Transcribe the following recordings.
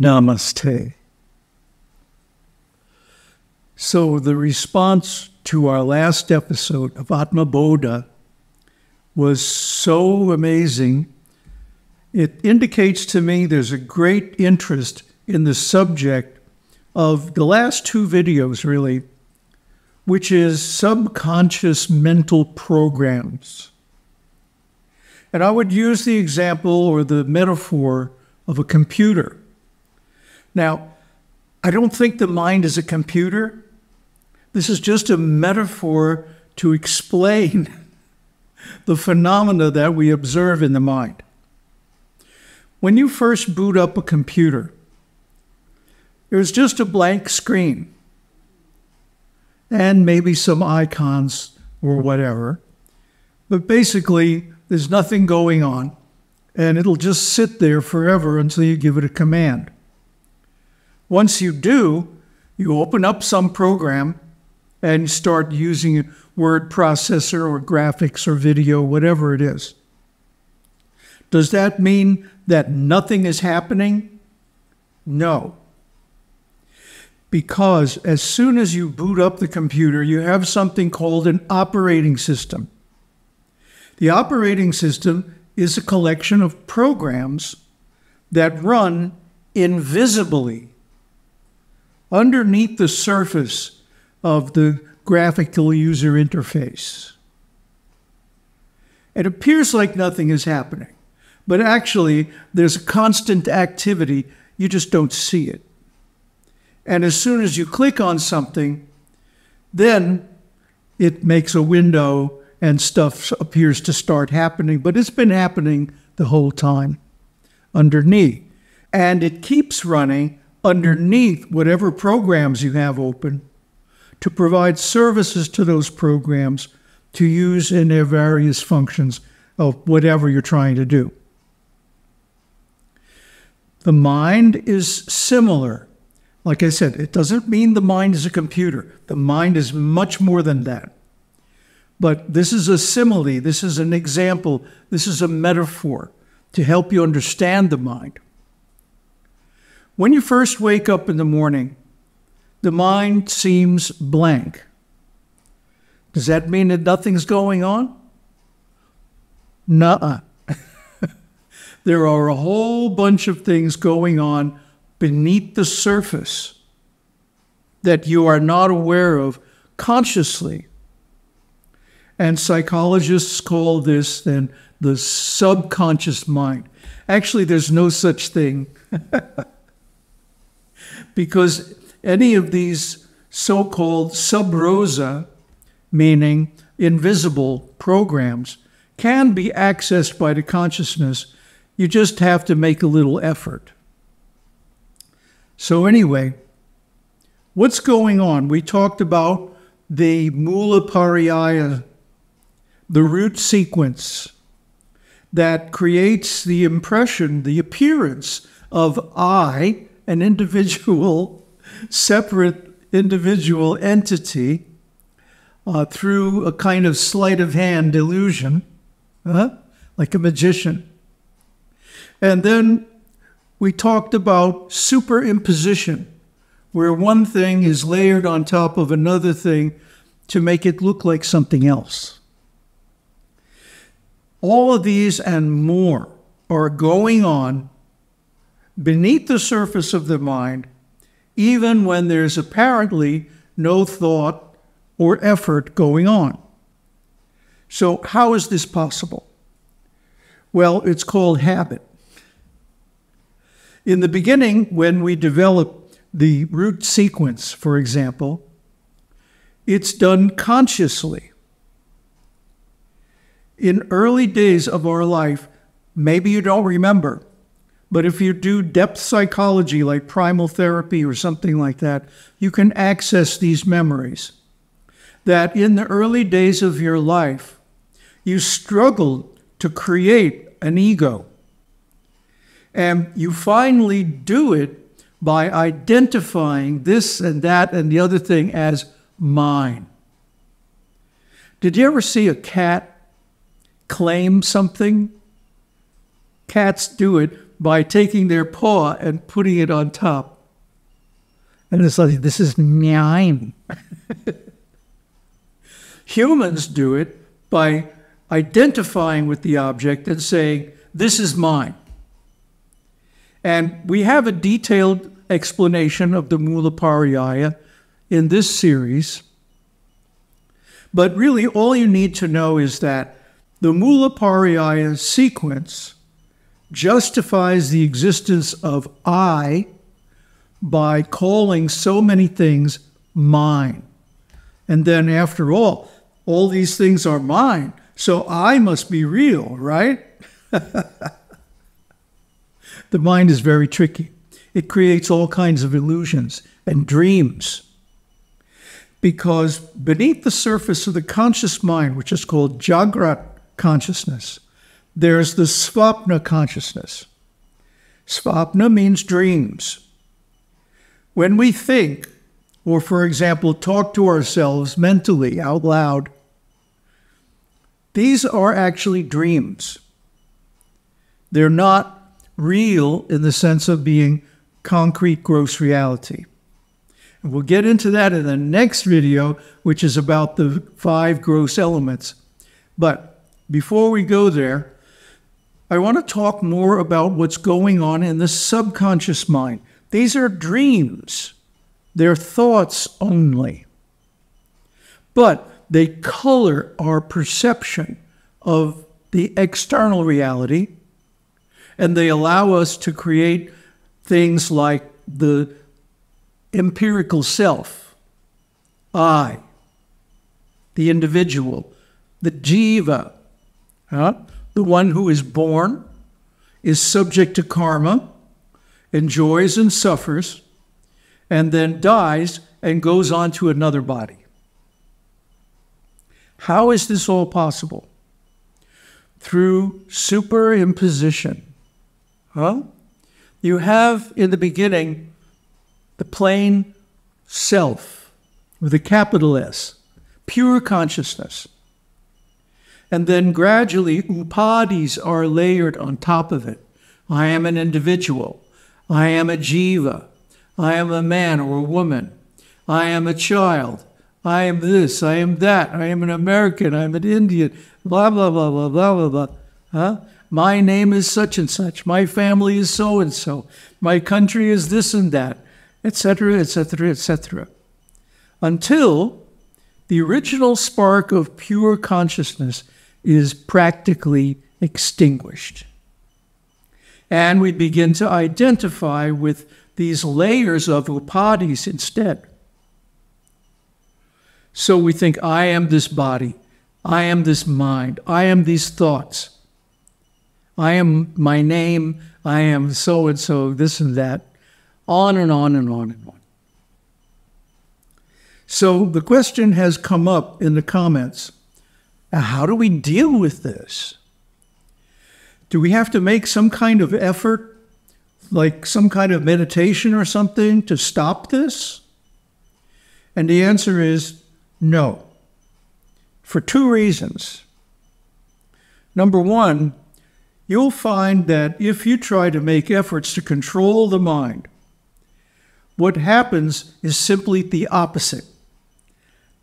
Namaste. So the response to our last episode of Atma Bodha was so amazing. It indicates to me there's a great interest in the subject of the last two videos, really, which is subconscious mental programs. And I would use the example or the metaphor of a computer. Now, I don't think the mind is a computer. This is just a metaphor to explain the phenomena that we observe in the mind. When you first boot up a computer, there's just a blank screen and maybe some icons or whatever. But basically, there's nothing going on, and it'll just sit there forever until you give it a command. Once you do, you open up some program and start using a word processor or graphics or video, whatever it is. Does that mean that nothing is happening? No. Because as soon as you boot up the computer, you have something called an operating system. The operating system is a collection of programs that run invisibly underneath the surface of the graphical user interface. It appears like nothing is happening, but actually there's a constant activity, you just don't see it. And as soon as you click on something, then it makes a window and stuff appears to start happening, but it's been happening the whole time underneath. And it keeps running underneath whatever programs you have open to provide services to those programs to use in their various functions of whatever you're trying to do. The mind is similar. Like I said, it doesn't mean the mind is a computer. The mind is much more than that. But this is a simile, this is an example, this is a metaphor to help you understand the mind. When you first wake up in the morning, the mind seems blank. Does that mean that nothing's going on? Nuh-uh. There are a whole bunch of things going on beneath the surface that you are not aware of consciously. And psychologists call this then the subconscious mind. Actually, there's no such thing because any of these so-called sub rosa, meaning invisible programs, can be accessed by the consciousness. You just have to make a little effort. So anyway, what's going on? We talked about the Mūlapariyāya, the root sequence that creates the impression, the appearance of I, an individual, separate individual entity, through a kind of sleight of hand illusion, like a magician. And then we talked about superimposition, where one thing is layered on top of another thing to make it look like something else. All of these and more are going on beneath the surface of the mind, even when there's apparently no thought or effort going on. So how is this possible? Well, it's called habit. In the beginning, when we develop the root sequence, for example, it's done consciously. In early days of our life, maybe you don't remember, but if you do depth psychology like primal therapy or something like that, you can access these memories. That in the early days of your life, you struggled to create an ego. And you finally do it by identifying this and that and the other thing as mine. Did you ever see a cat claim something? Cats do it by taking their paw and putting it on top. And it's like, this is meowing. Humans do it by identifying with the object and saying, this is mine. And we have a detailed explanation of the Mūlapariyāya in this series. But really, all you need to know is that the Mūlapariyāya sequence justifies the existence of I by calling so many things mine. And then after all these things are mine, so I must be real, right? The mind is very tricky. It creates all kinds of illusions and dreams. Because beneath the surface of the conscious mind, which is called Jagrat consciousness, there's the svapna consciousness. Svapna means dreams. When we think, or for example, talk to ourselves mentally out loud, these are actually dreams. They're not real in the sense of being concrete, gross reality. And we'll get into that in the next video, which is about the 5 gross elements. But before we go there, I want to talk more about what's going on in the subconscious mind. These are dreams. They're thoughts only. But they color our perception of the external reality, and they allow us to create things like the empirical self, I, the individual, the jiva, the one who is born, is subject to karma, enjoys and suffers, and then dies and goes on to another body. How is this all possible? Through superimposition. You have, in the beginning, the plain self, with a capital S, pure consciousness. And then gradually, upadhis are layered on top of it. I am an individual. I am a jiva. I am a man or a woman. I am a child. I am this. I am that. I am an American. I am an Indian. Blah, blah, blah, blah, blah, blah, blah. My name is such and such. My family is so and so. My country is this and that, etc., etc., etc. Until the original spark of pure consciousness is practically extinguished. And we begin to identify with these layers of upadhis instead. So we think, I am this body. I am this mind. I am these thoughts. I am my name, I am so-and-so, this and that, on and on and on and on. So the question has come up in the comments, how do we deal with this? Do we have to make some kind of effort, like some kind of meditation or something, to stop this? And the answer is no, for 2 reasons. Number 1, you'll find that if you try to make efforts to control the mind, what happens is simply the opposite.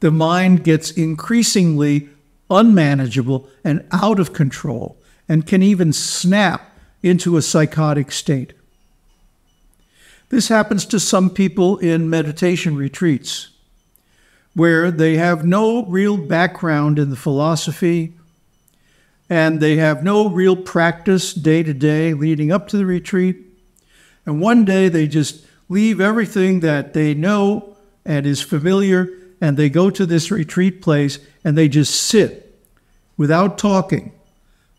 The mind gets increasingly unmanageable and out of control, and can even snap into a psychotic state. This happens to some people in meditation retreats, where they have no real background in the philosophy, and they have no real practice day to day leading up to the retreat. And one day they just leave everything that they know and is familiar, and they go to this retreat place and they just sit without talking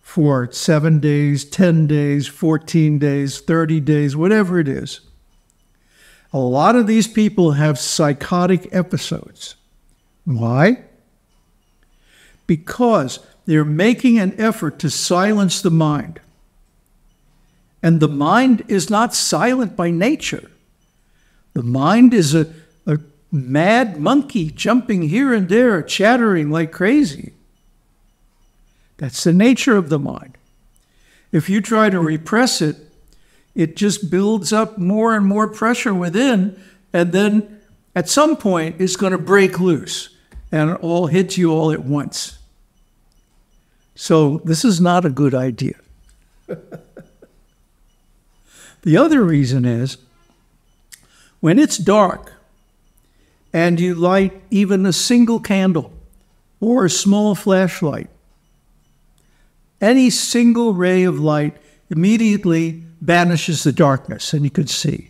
for 7 days, 10 days, 14 days, 30 days, whatever it is. A lot of these people have psychotic episodes. Why? Because they're making an effort to silence the mind. And the mind is not silent by nature. The mind is a mad monkey jumping here and there, chattering like crazy. That's the nature of the mind. If you try to repress it, It just builds up more and more pressure within, and then at some point it's going to break loose and it all hits you all at once. So this is not a good idea. The other reason is, when it's dark and you light even a single candle or a small flashlight, any single ray of light immediately banishes the darkness and you can see.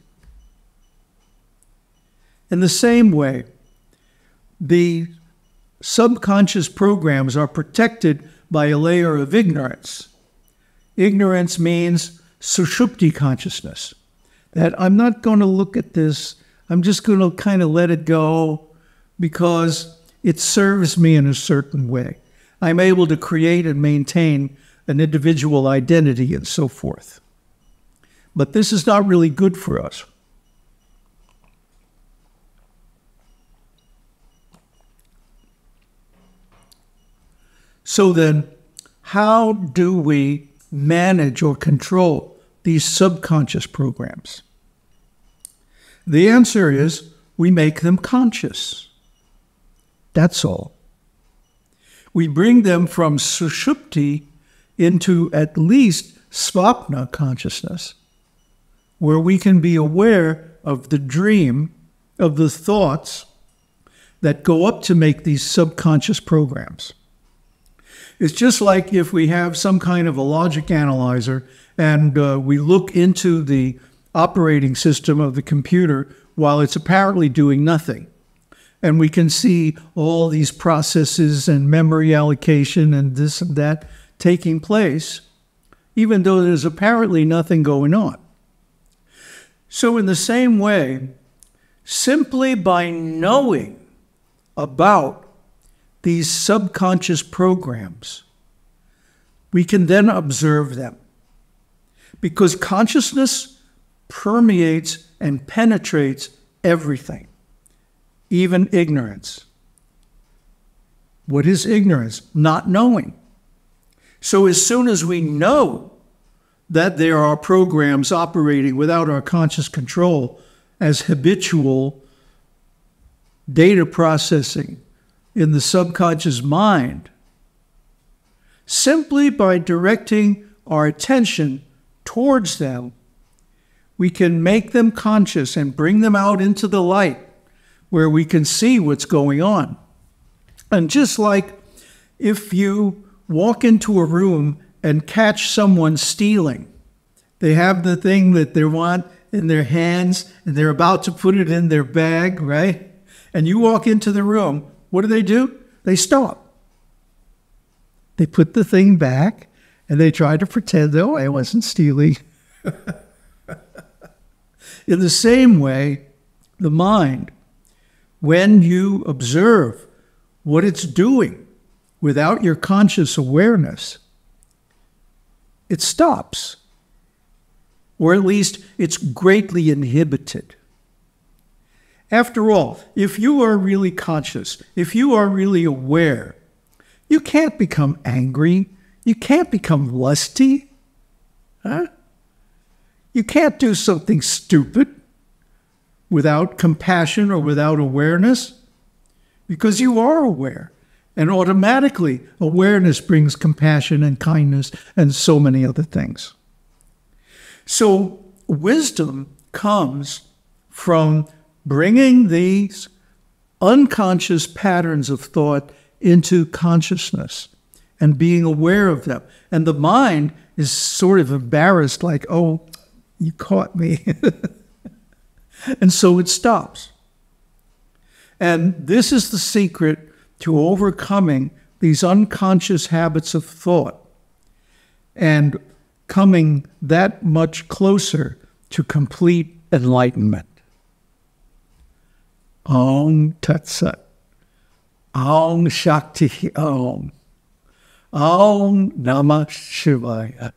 In the same way, the subconscious programs are protected by a layer of ignorance. Ignorance means Sushupti consciousness, that I'm not going to look at this, I'm just going to kind of let it go because it serves me in a certain way. I'm able to create and maintain an individual identity and so forth. But this is not really good for us. So then, how do we manage or control these subconscious programs? The answer is, we make them conscious. That's all. We bring them from Sushupti into at least svapna consciousness, where we can be aware of the dream, of the thoughts that go up to make these subconscious programs. It's just like if we have some kind of a logic analyzer and we look into the operating system of the computer while it's apparently doing nothing. And we can see all these processes and memory allocation and this and that taking place, even though there's apparently nothing going on. So in the same way, simply by knowing about these subconscious programs, we can then observe them. Because consciousness permeates and penetrates everything, even ignorance. What is ignorance? Not knowing. So as soon as we know that there are programs operating without our conscious control as habitual data processing in the subconscious mind, simply by directing our attention towards them, we can make them conscious and bring them out into the light where we can see what's going on. And just like if you walk into a room and catch someone stealing. They have the thing that they want in their hands, and they're about to put it in their bag, right? And you walk into the room, what do? They stop. They put the thing back, and they try to pretend, oh, I wasn't stealing. In the same way, the mind, when you observe what it's doing without your conscious awareness, it stops, or at least it's greatly inhibited. After all, if you are really conscious, if you are really aware, you can't become angry, you can't become lusty, huh? You can't do something stupid without compassion or without awareness, because you are aware. And automatically, awareness brings compassion and kindness and so many other things. So wisdom comes from bringing these unconscious patterns of thought into consciousness and being aware of them. And the mind is sort of embarrassed, like, oh, you caught me. And so it stops. And this is the secret to overcoming these unconscious habits of thought and coming that much closer to complete enlightenment. Om Tat Sat. Om Shakti Om. Om Namah Shivaya.